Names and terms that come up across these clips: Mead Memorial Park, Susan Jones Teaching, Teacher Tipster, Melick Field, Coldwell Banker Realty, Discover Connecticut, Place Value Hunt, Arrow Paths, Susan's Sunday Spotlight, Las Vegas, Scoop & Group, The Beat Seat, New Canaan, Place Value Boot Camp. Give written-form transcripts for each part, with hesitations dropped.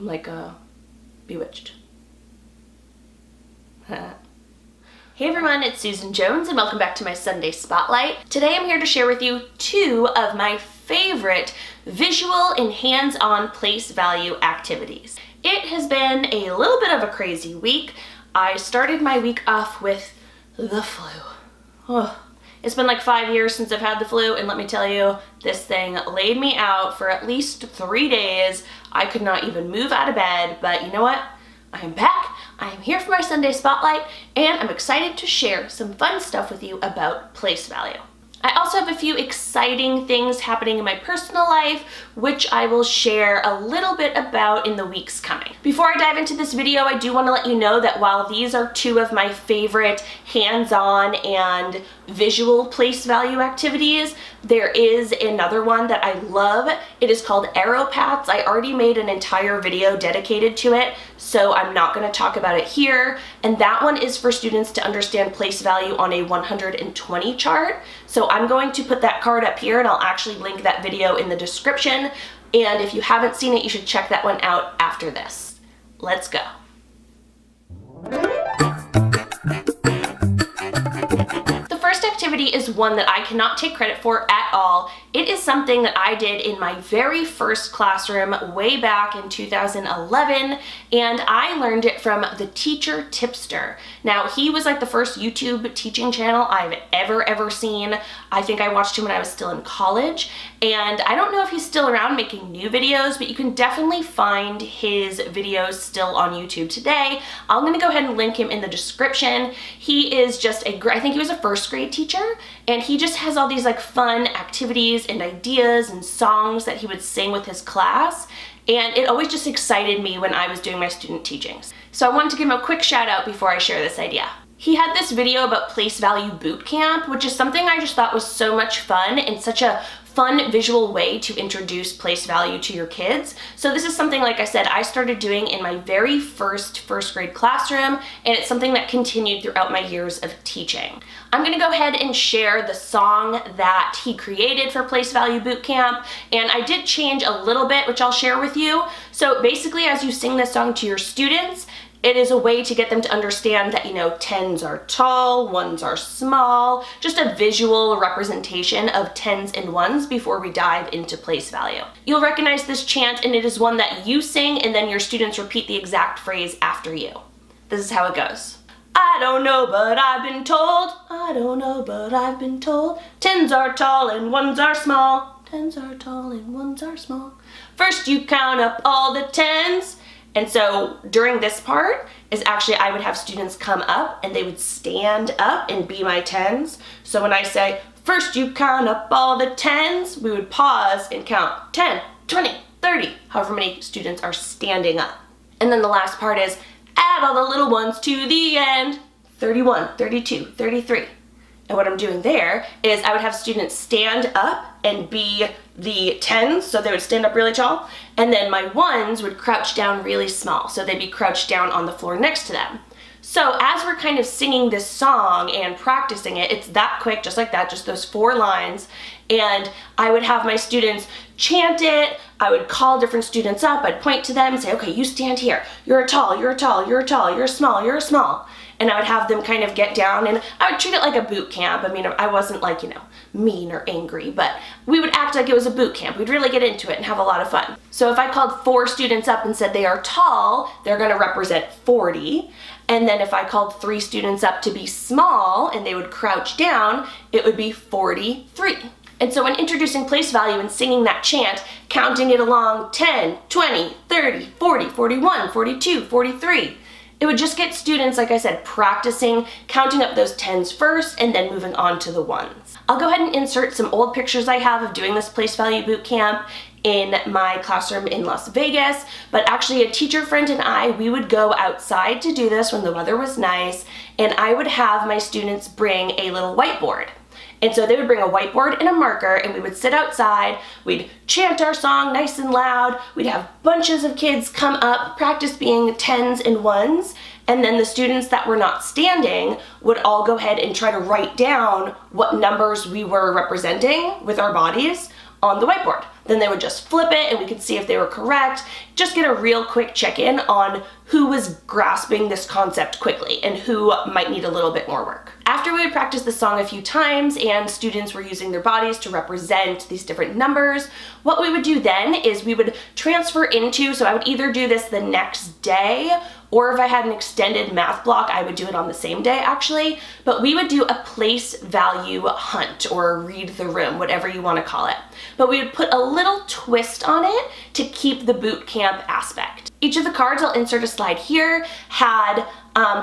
I'm like bewitched. Hey everyone, it's Susan Jones and welcome back to my Sunday Spotlight. Today I'm here to share with you two of my favorite visual and hands-on place value activities. It has been a little bit of a crazy week. I started my week off with the flu. Oh, it's been like 5 years since I've had the flu, and let me tell you, this thing laid me out for at least 3 days. I could not even move out of bed, but you know what? I am back. I am here for my Sunday Spotlight, and I'm excited to share some fun stuff with you about place value. I also have a few exciting things happening in my personal life, which I will share a little bit about in the weeks coming. Before I dive into this video, I do want to let you know that while these are two of my favorite hands-on and visual place value activities, there is another one that I love. It is called Arrow Paths. I already made an entire video dedicated to it, so I'm not going to talk about it here. And that one is for students to understand place value on a 120 chart. So I'm going to put that card up here, and I'll actually link that video in the description. And if you haven't seen it, you should check that one out after this. Let's go. The first activity is one that I cannot take credit for at all. It is something that I did in my very first classroom way back in 2011, and I learned it from the Teacher Tipster. Now, he was like the first YouTube teaching channel I've ever seen. I think I watched him when I was still in college, and I don't know if he's still around making new videos, but you can definitely find his videos still on YouTube today. I'm gonna go ahead and link him in the description. He is just I think he was a first grade teacher, and he just has all these like fun activities and ideas and songs that he would sing with his class, and it always just excited me when I was doing my student teachings. So I wanted to give him a quick shout out before I share this idea. He had this video about Place Value Boot Camp, which is something I just thought was so much fun and such a fun visual way to introduce place value to your kids. So this is something, like I said, I started doing in my very first grade classroom, and it's something that continued throughout my years of teaching. I'm gonna go ahead and share the song that he created for Place Value Boot Camp, and I did change a little bit, which I'll share with you. So basically, as you sing this song to your students, it is a way to get them to understand that, you know, tens are tall, ones are small, just a visual representation of tens and ones before we dive into place value. You'll recognize this chant, and it is one that you sing, and then your students repeat the exact phrase after you. This is how it goes. I don't know, but I've been told. I don't know, but I've been told. Tens are tall and ones are small. Tens are tall and ones are small. First you count up all the tens. And so during this part is actually I would have students come up, and they would stand up and be my tens. So when I say, first you count up all the tens, we would pause and count 10, 20, 30, however many students are standing up. And then the last part is add all the little ones to the end, 31, 32, 33. And what I'm doing there is I would have students stand up and be the tens, so they would stand up really tall, and then my ones would crouch down really small, so they'd be crouched down on the floor next to them. So as we're kind of singing this song and practicing it, it's that quick, just like that, just those 4 lines, and I would have my students chant it. I would call different students up, I'd point to them and say, okay, you stand here, you're a tall, you're a tall, you're a tall, you're a small, you're a small. And I would have them kind of get down, and I would treat it like a boot camp. I mean, I wasn't like, you know, mean or angry, but we would act like it was a boot camp. We'd really get into it and have a lot of fun. So if I called 4 students up and said they are tall, they're gonna represent 40. And then if I called 3 students up to be small and they would crouch down, it would be 43. And so when introducing place value and singing that chant, counting it along 10, 20, 30, 40, 41, 42, 43, it would just get students, like I said, practicing counting up those tens first and then moving on to the ones. I'll go ahead and insert some old pictures I have of doing this place value boot camp in my classroom in Las Vegas, but actually a teacher friend and I, we would go outside to do this when the weather was nice, and I would have my students bring a little whiteboard. And so they would bring a whiteboard and a marker, and we would sit outside, we'd chant our song nice and loud, we'd have bunches of kids come up, practice being tens and ones, and then the students that were not standing would all go ahead and try to write down what numbers we were representing with our bodies on the whiteboard. Then they would just flip it and we could see if they were correct. Just get a real quick check-in on who was grasping this concept quickly and who might need a little bit more work. After we would practice the song a few times and students were using their bodies to represent these different numbers, what we would do then is we would transfer into, so I would either do this the next day, or if I had an extended math block, I would do it on the same day actually, but we would do a place value hunt or read the room, whatever you want to call it. But we would put a little twist on it to keep the boot camp aspect. Each of the cards, I'll insert a slide here, had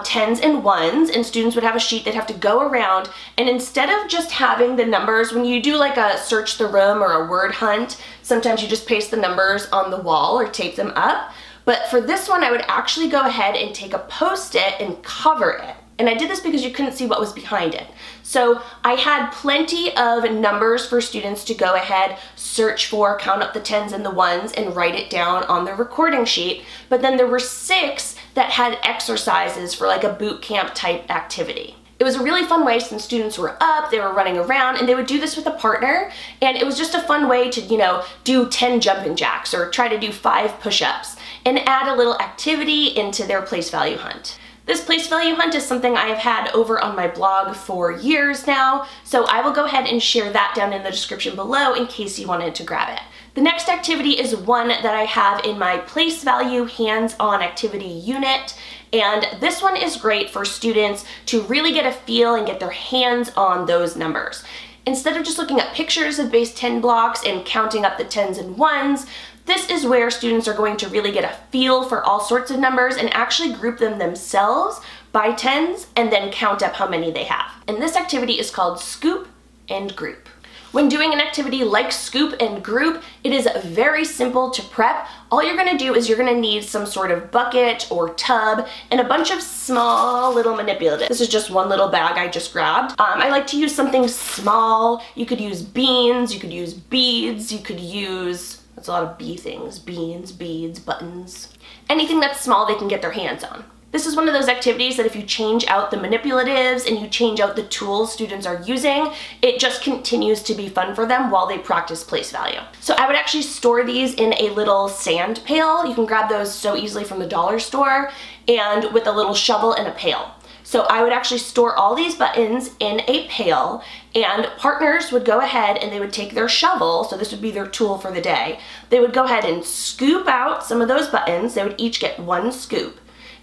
tens and ones, and students would have a sheet they'd have to go around, and instead of just having the numbers, when you do like a search the room or a word hunt, sometimes you just paste the numbers on the wall or tape them up. But for this one, I would actually go ahead and take a Post-it and cover it. And I did this because you couldn't see what was behind it. So I had plenty of numbers for students to go ahead, search for, count up the tens and the ones, and write it down on the recording sheet. But then there were 6 that had exercises for like a boot camp type activity. It was a really fun way since students were up, they were running around, and they would do this with a partner, and it was just a fun way to, you know, do 10 jumping jacks or try to do 5 push-ups and add a little activity into their place value hunt. This place value hunt is something I have had over on my blog for years now, so I will go ahead and share that down in the description below in case you wanted to grab it. The next activity is one that I have in my place value hands-on activity unit, and this one is great for students to really get a feel and get their hands on those numbers. Instead of just looking at pictures of base 10 blocks and counting up the tens and ones, this is where students are going to really get a feel for all sorts of numbers and actually group them themselves by tens and then count up how many they have. And this activity is called Scoop and Group. When doing an activity like Scoop and Group, it is very simple to prep. All you're gonna do is you're gonna need some sort of bucket or tub and a bunch of small little manipulatives. This is just one little bag I just grabbed. I like to use something small. You could use beans, you could use beads, you could use, that's a lot of bee things, beans, beads, buttons. Anything that's small they can get their hands on. This is one of those activities that if you change out the manipulatives and you change out the tools students are using, it just continues to be fun for them while they practice place value. So I would actually store these in a little sand pail. You can grab those so easily from the dollar store, and with a little shovel and a pail. So I would actually store all these buttons in a pail, and partners would go ahead and they would take their shovel, so this would be their tool for the day. They would go ahead and scoop out some of those buttons. They would each get one scoop,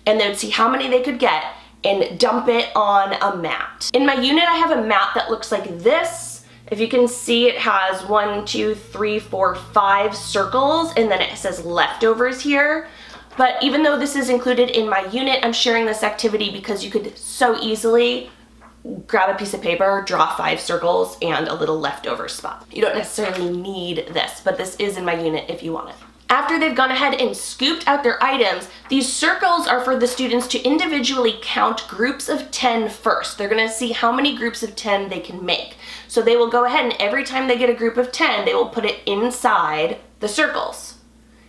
and they would see how many they could get and dump it on a mat. In my unit, I have a mat that looks like this. If you can see, it has 1, 2, 3, 4, 5 circles, and then it says leftovers here. But even though this is included in my unit, I'm sharing this activity because you could so easily grab a piece of paper, draw 5 circles, and a little leftover spot. You don't necessarily need this, but this is in my unit if you want it. After they've gone ahead and scooped out their items, these circles are for the students to individually count groups of 10 first. They're gonna see how many groups of 10 they can make. So they will go ahead and every time they get a group of 10, they will put it inside the circles.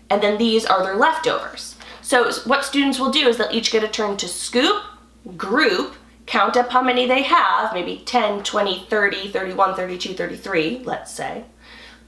And then these are their leftovers. So what students will do is they'll each get a turn to scoop, group, count up how many they have, maybe 10, 20, 30, 31, 32, 33, let's say.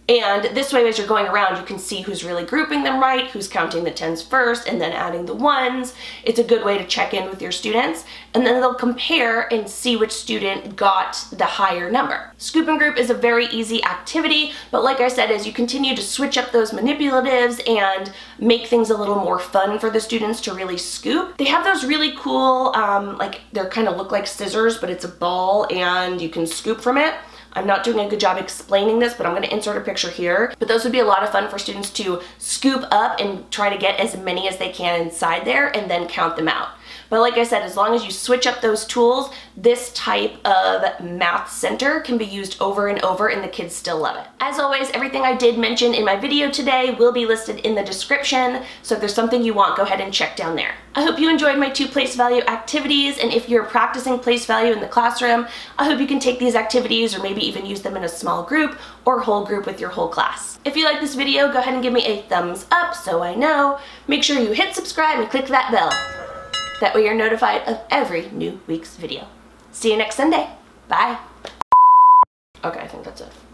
And this way, as you're going around, you can see who's really grouping them right, who's counting the tens first, and then adding the ones. It's a good way to check in with your students. And then they'll compare and see which student got the higher number. Scoop and Group is a very easy activity, but like I said, as you continue to switch up those manipulatives and make things a little more fun for the students to really scoop, they have those really cool, like they're kind of look like scissors, but it's a ball and you can scoop from it. I'm not doing a good job explaining this, but I'm gonna insert a picture here. But those would be a lot of fun for students to scoop up and try to get as many as they can inside there and then count them out. But like I said, as long as you switch up those tools, this type of math center can be used over and over and the kids still love it. As always, everything I did mention in my video today will be listed in the description. So if there's something you want, go ahead and check down there. I hope you enjoyed my 2 place value activities, and if you're practicing place value in the classroom, I hope you can take these activities or maybe even use them in a small group or whole group with your whole class. If you like this video, go ahead and give me a thumbs up so I know. Make sure you hit subscribe and click that bell. That way you're notified of every new week's video. See you next Sunday. Bye. Okay, I think that's it.